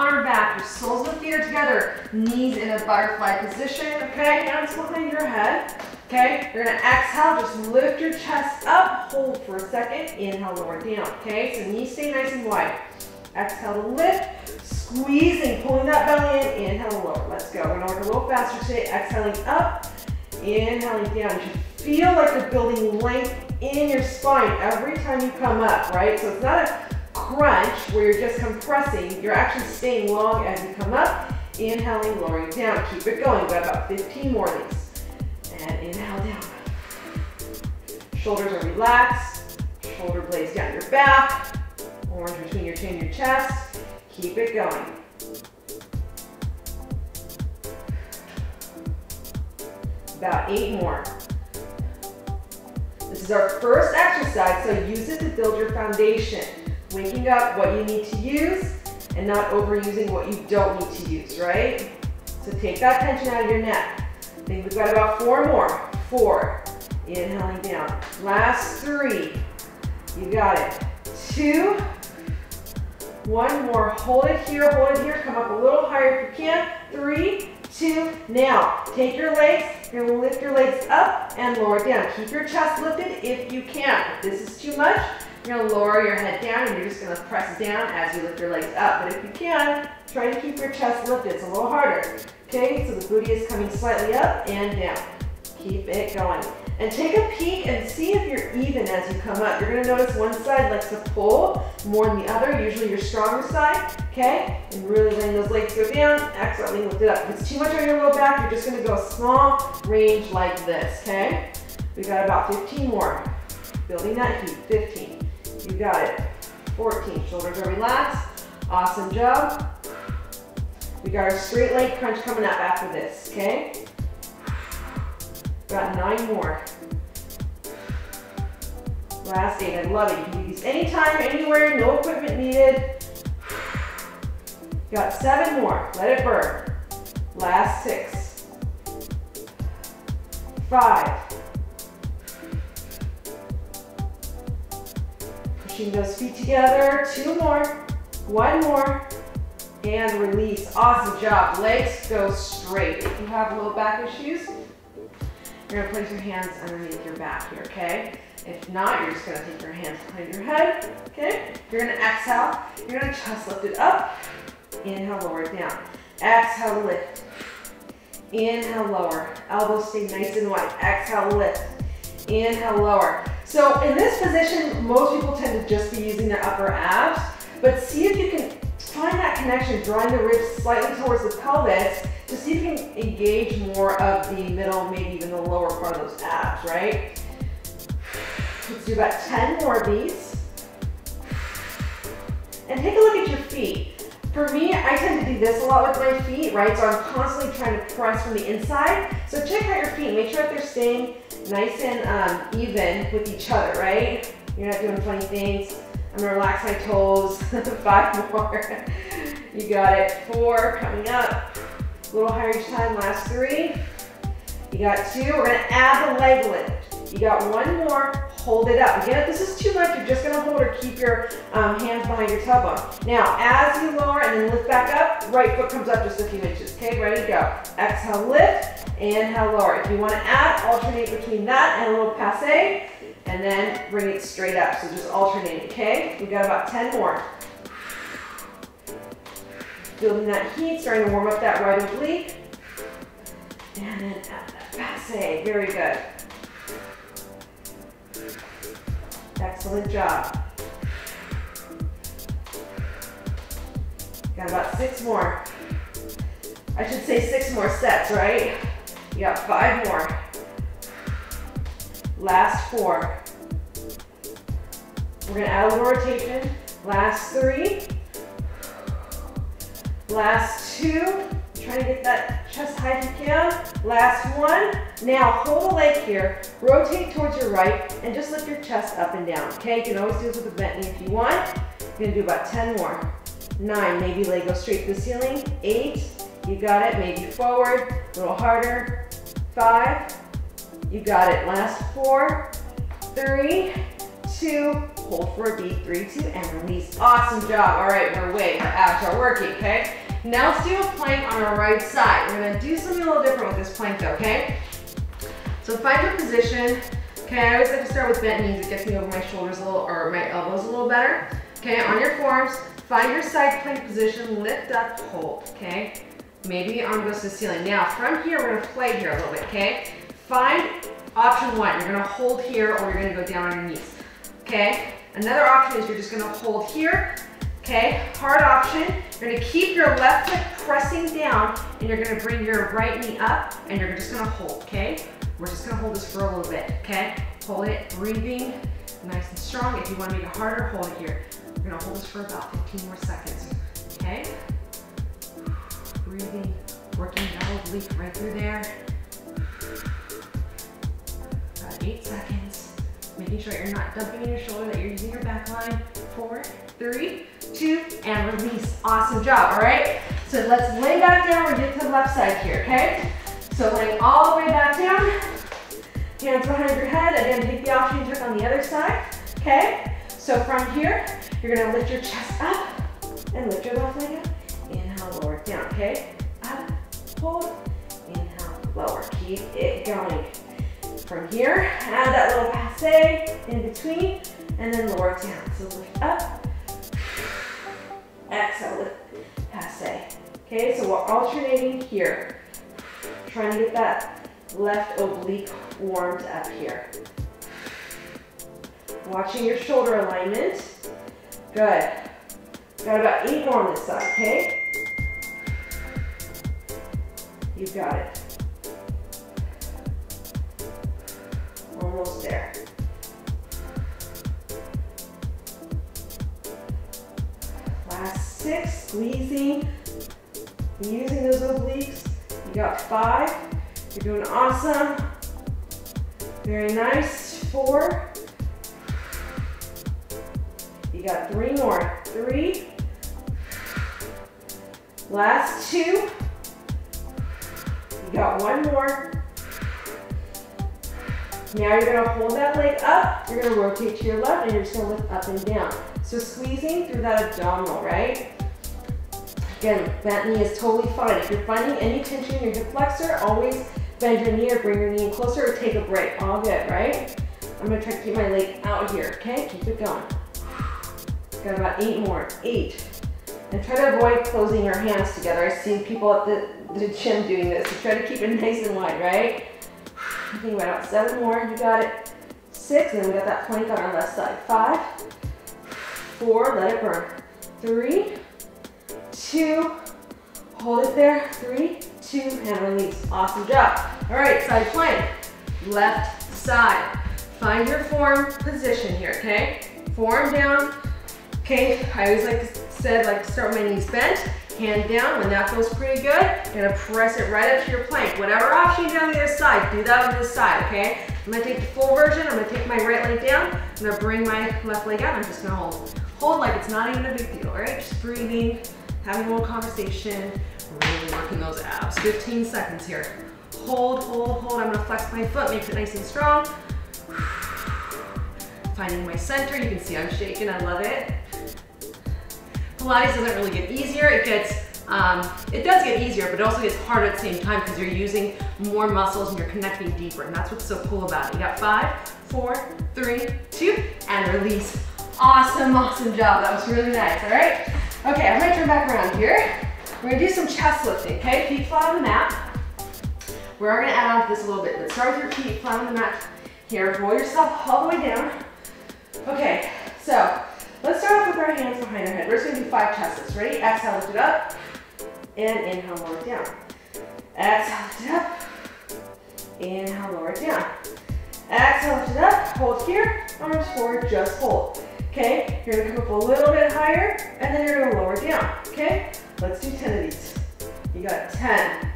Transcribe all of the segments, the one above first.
arm back, your soles of the feet are together, knees in a butterfly position, okay? Hands behind your head, okay? You're gonna exhale, just lift your chest up, hold for a second, inhale, lower down, okay? So knees stay nice and wide. Exhale to lift, squeezing, pulling that belly in, inhale, lower, let's go. We're gonna work a little faster today, exhaling up, inhaling down. You should feel like you're building length in your spine every time you come up, right? So it's not a crunch where you're just compressing, you're actually staying long as you come up, inhaling, lowering down, keep it going, we've got about 15 more of these, and inhale down, shoulders are relaxed, shoulder blades down your back, arms between your chin and your chest, keep it going. About 8 more. This is our first exercise, so use it to build your foundation. Linking up what you need to use and not overusing what you don't need to use, right? So take that tension out of your neck. I think we've got about 4 more. 4. Inhaling down. Last 3. You got it. 2. 1 more. Hold it here. Hold it here. Come up a little higher if you can. 3, 2. Now, take your legs. You're going to lift your legs up and lower down. Keep your chest lifted if you can. If this is too much, you're going to lower your head down and you're just going to press down as you lift your legs up. But if you can, try to keep your chest lifted. It's a little harder. Okay, so the booty is coming slightly up and down. Keep it going. And take a peek and see if you're even as you come up. You're going to notice one side likes to pull more than the other, usually your stronger side, okay? And really letting those legs go down, accidentally lift it up. If it's too much on your low back, you're just going to go a small range like this, okay? We've got about 15 more. Building that heat, 15. You got it, 14. Shoulders are relaxed. Awesome job. We got our straight leg crunch coming up after this, okay? Got 9 more. Last 8, I love it. You can do these anytime, anywhere, no equipment needed. Got 7 more, let it burn. Last 6. 5. Pushing those feet together, 2 more, 1 more, and release. Awesome job, legs go straight. If you have low back issues, you're gonna place your hands underneath your back here, okay? If not, you're just gonna take your hands behind your head, okay? You're gonna exhale, you're gonna chest lift it up, inhale, lower it down. Exhale, lift, inhale, lower. Elbows stay nice and wide, exhale, lift, inhale, lower. So in this position, most people tend to just be using their upper abs, but see if you can find that connection, drawing the ribs slightly towards the pelvis, to see if you can engage more of the middle, maybe even the lower part of those abs, right? Let's do about 10 more of these. And take a look at your feet. For me, I tend to do this a lot with my feet, right? So I'm constantly trying to press from the inside. So check out your feet, make sure that they're staying nice and even with each other, right? You're not doing funny things. I'm gonna relax my toes. 5 more. You got it. 4, coming up. A little higher each time, last 3. You got 2, we're gonna add the leg lift. You got 1 more, hold it up. Again, if this is too much, you're just gonna hold or keep your hands behind your tailbone. Now, as you lower and then lift back up, right foot comes up just a few inches, okay, ready to go. Exhale, lift, inhale, lower. If you wanna add, alternate between that and a little passe, and then bring it straight up, so just alternate, okay? We've got about 10 more. Building that heat, starting to warm up that right oblique. And then add that passe. Very good. Excellent job. Got about 6 more. I should say 6 more sets, right? You got 5 more. Last 4. We're gonna add a little rotation. Last 3. Last 2, try to get that chest high if you can. Last 1, now hold the leg here, rotate towards your right, and just lift your chest up and down, okay? You can always do this with a bent knee if you want. You're gonna do about 10 more. 9, maybe leg goes straight to the ceiling. 8, you got it, maybe forward, a little harder. 5, you got it. Last 4, 3, 2, hold for a beat, 3, 2, and release. Awesome job. All right, we're awake, our abs are working, okay? Now let's do a plank on our right side. We're gonna do something a little different with this plank though, okay? So find your position. Okay, I always like to start with bent knees. It gets me over my shoulders a little, or my elbows a little better. Okay, on your forearms, find your side plank position, lift up, hold, okay? Maybe your arm goes to the ceiling. Now from here, we're gonna play here a little bit, okay? Find option one, you're gonna hold here or you're gonna go down on your knees, okay? Another option is you're just gonna hold here, okay? Hard option, you're gonna keep your left leg pressing down and you're gonna bring your right knee up and you're just gonna hold, okay? We're just gonna hold this for a little bit, okay? Hold it, breathing, nice and strong. If you wanna make it harder, hold it here. We're gonna hold this for about 15 more seconds, okay? Breathing, working that oblique right through there. About 8 seconds. Making sure you're not dumping in your shoulder, that you're using your back line. 4, 3, 2, and release. Awesome job, all right? So let's lay back down, we're gonna get to the left side here, okay? So laying all the way back down, hands behind your head. Again, take the option you took on the other side, okay? So from here, you're gonna lift your chest up and lift your left leg up. Inhale, lower, down, okay? Up, hold, inhale, lower. Keep it going. From here, add that little passe in between, and then lower down. So lift up, exhale, lift, passe. Okay, so we're alternating here. Trying to get that left oblique warmed up here. Watching your shoulder alignment. Good. Got about 8 more on this side, okay? You've got it. Almost there. Last 6, squeezing, using those obliques. You got 5, you're doing awesome. Very nice, 4. You got 3 more. 3. Last 2. You got 1 more. Now you're gonna hold that leg up. You're gonna rotate to your left and you're just gonna lift up and down. So squeezing through that abdominal, right? Again, bent knee is totally fine. If you're finding any tension in your hip flexor, always bend your knee or bring your knee in closer or take a break. All good, right? I'm gonna try to keep my leg out here, okay? Keep it going. Got about 8 more, 8. And try to avoid closing your hands together. I've seen people at the gym doing this, so try to keep it nice and wide, right? I think we got 7 more, you got it. 6, and then we got that plank on our left side. 5, 4, let it burn. 3, 2, hold it there. 3, 2, and release. Awesome job. All right, side plank, left side. Find your form position here, okay? Form down. Okay, I always like to start with my knees bent, hand down. When that feels pretty good, you're gonna press it right up to your plank. Whatever option you do on the other side, do that on this side, okay? I'm gonna take the full version, I'm gonna take my right leg down, I'm gonna bring my left leg out, I'm just gonna hold. Hold like it's not even a big deal, all right? Just breathing, having a little conversation, really working those abs. 15 seconds here. Hold, hold, hold. I'm gonna flex my foot, make it nice and strong. Finding my center, you can see I'm shaking, I love it. Pilates doesn't really get easier. It gets, it does get easier, but it also gets harder at the same time because you're using more muscles and you're connecting deeper, and that's what's so cool about it. You got 5, 4, 3, 2, and release. Awesome, awesome job. That was really nice, all right? Okay, I'm gonna turn back around here. We're gonna do some chest lifting, okay? Feet flat on the mat. We're gonna add on to this a little bit, but start with your feet flat on the mat here. Roll yourself all the way down. Okay, so, let's start off with our hands behind our head. We're just gonna do 5 chest lifts. Ready? Exhale, lift it up. And inhale, lower it down. Exhale, lift it up. Inhale, lower it down. Exhale, lift it up. Hold here. Arms forward, just hold. Okay? You're gonna come up a little bit higher, and then you're gonna lower down. Okay? Let's do 10 of these. You got 10.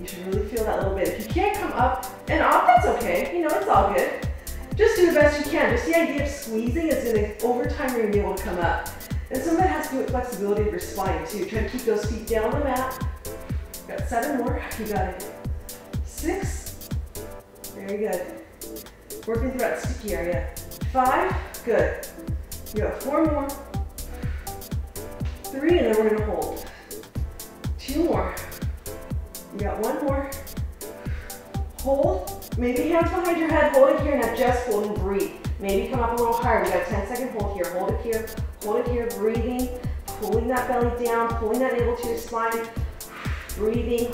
You should really feel that little bit. If you can't come up and off, that's okay. You know, it's all good. Just do the best you can. Just the idea of squeezing is that over time you're gonna be able to come up. And some of it has to do with flexibility of your spine too. Try to keep those feet down on the mat. You got 7 more, you got it. 6, very good. Working through that sticky area. 5, Good. You got four more. Three, and then we're gonna hold. Two more. You got one more. Hold. Maybe hands behind your head, hold it here, now just hold and breathe. Maybe come up a little higher. We got a 10-second hold here. Hold it here, hold it here, breathing, pulling that belly down, pulling that navel to your spine, breathing.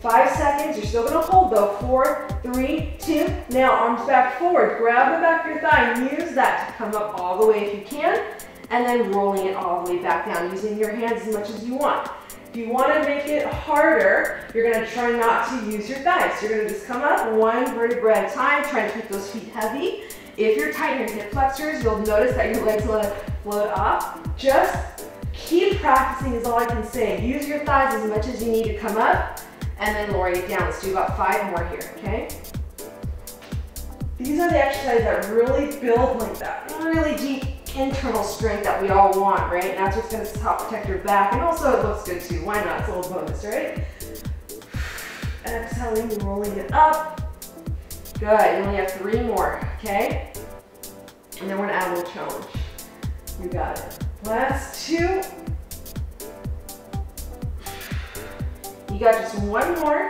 5 seconds, you're still gonna hold though. 4, 3, 2, now arms back forward. Grab the back of your thigh, use that to come up all the way if you can, and then rolling it all the way back down, using your hands as much as you want. If you wanna make it harder, you're gonna try not to use your thighs. You're gonna just come up one vertebra at a time, trying to keep those feet heavy. If you're tight in your hip flexors, you'll notice that your legs will float up. Just keep practicing is all I can say. Use your thighs as much as you need to come up, and then lower it down. Let's do about 5 more here, okay? These are the exercises that really build like that really deep internal strength that we all want, right? And that's what's gonna help protect your back, and also it looks good too. Why not? It's a little bonus, right? Exhaling, rolling it up. Good, you only have 3 more, okay? And then we're gonna add a little challenge. You got it. Last 2. You got just 1 more.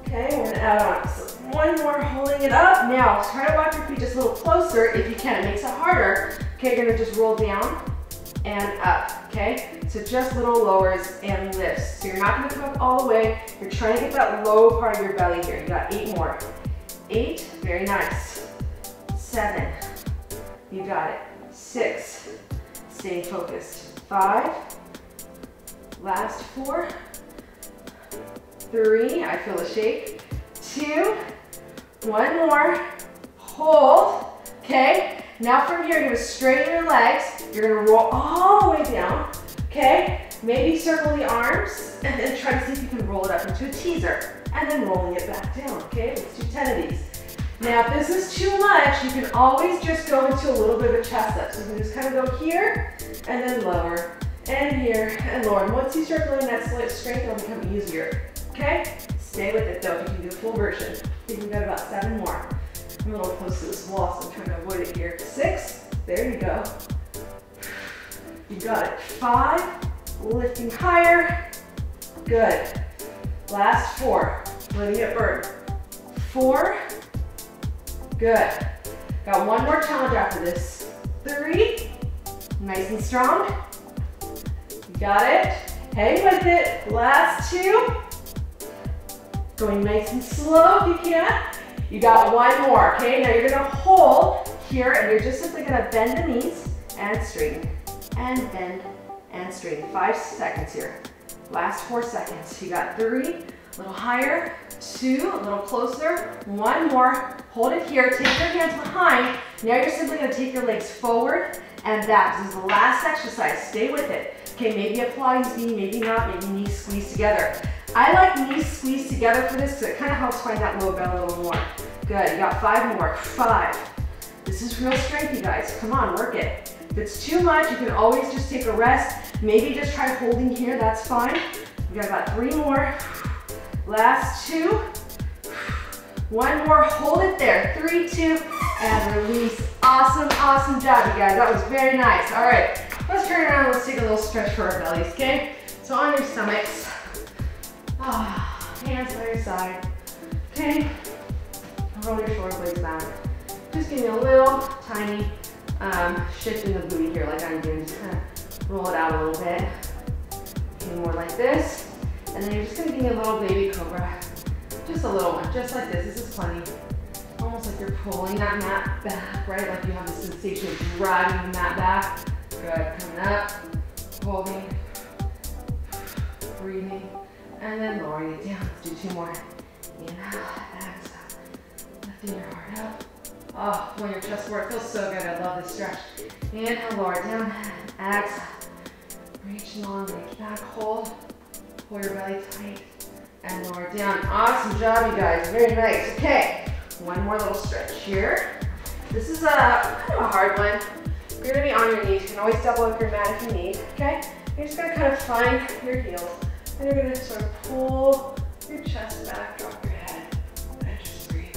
Okay, we're gonna add on. So 1 more, holding it up. Now, try to walk your feet just a little closer if you can. It makes it harder. Okay, you're gonna just roll down and up, okay? So just little lowers and lifts. So you're not gonna come up all the way. You're trying to get that low part of your belly here. You got 8 more. 8, very nice. 7, you got it. 6, stay focused. 5, last 4. 3, I feel a shake. 2, 1 more, hold, okay? Now from here, you're gonna straighten your legs, you're gonna roll all the way down, okay? Maybe circle the arms, and then try to see if you can roll it up into a teaser, and then rolling it back down, okay? Let's do 10 of these. Now, if this is too much, you can always just go into a little bit of a chest up. So you can just kind of go here, and then lower, and here, and lower. And once you start building that strength, it'll become easier. Okay? Stay with it though, if you can do a full version. I think we've got about 7 more. I'm a little close to this wall, so I'm trying to avoid it here. 6, there you go. You got it. 5, lifting higher. Good. Last 4, letting it burn. 4, good. Got 1 more challenge after this. 3, nice and strong. You got it. Hang with it. Last 2. Going nice and slow if you can. You got 1 more, okay? Now you're gonna hold here and you're just simply gonna bend the knees and straighten and bend and straighten. 5 seconds here. Last 4 seconds. You got 3, a little higher, 2, a little closer, 1 more. Hold it here, take your hands behind. Now you're simply gonna take your legs forward and back. This is the last exercise, stay with it. Okay, maybe a Pilates knee, maybe not, maybe knees squeezed together. I like knees squeezed together for this because it kind of helps find that low belly a little more. Good, you got 5 more, 5. This is real strength, you guys. Come on, work it. If it's too much, you can always just take a rest. Maybe just try holding here, that's fine. We got about 3 more. Last 2. 1 more, hold it there. 3, 2, and release. Awesome, awesome job, you guys. That was very nice. All right, let's turn around, let's take a little stretch for our bellies, okay? So on your stomachs. Ah, hands by your side, okay? Roll your shoulder blades back. Just give me a little tiny shift in the booty here, like I'm doing. Just kind of roll it out a little bit. Okay, more like this. And then you're just gonna give me a little baby cobra. Just a little one, just like this. This is plenty. Almost like you're pulling that mat back, right? Like you have the sensation of driving that back. Good, coming up, holding, breathing. And then lowering it down. Let's do 2 more. In, out, exhale. Lifting your heart up. Oh, pulling your chest forward. It feels so good. I love this stretch. Inhale, lower it down. Exhale. Reach long, reach back. Hold. Pull your belly tight. And lower it down. Awesome job, you guys. Very nice. Okay. 1 more little stretch here. This is a kind of a hard one. You're going to be on your knees. You can always double up your mat if you need. Okay? You're just going to kind of find your heels. And you're gonna sort of pull your chest back, drop your head, and just breathe.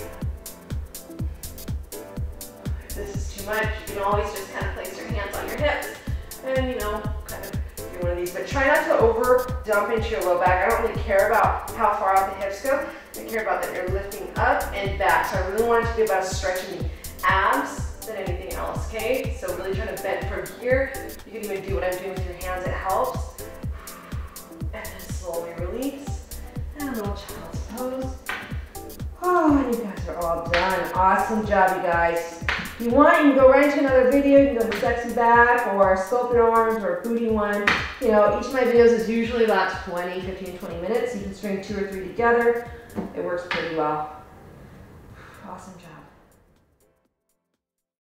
If this is too too much, you can always just kind of place your hands on your hips and, you know, kind of do one of these. But try not to over dump into your low back. I don't really care about how far out the hips go. I care about that you're lifting up and back. So I really want it to be about stretching the abs than anything else, okay? So really trying to bend from here. You can even do what I'm doing with your hands. It helps. And then slowly release. And a little child's pose. Oh, and you guys are all done. Awesome job, you guys. If you want, you can go right into another video. You can go to Sexy Back or Sculpted Arms or Booty One. You know, each of my videos is usually about 15, 20 minutes. You can string 2 or 3 together. It works pretty well. Awesome job.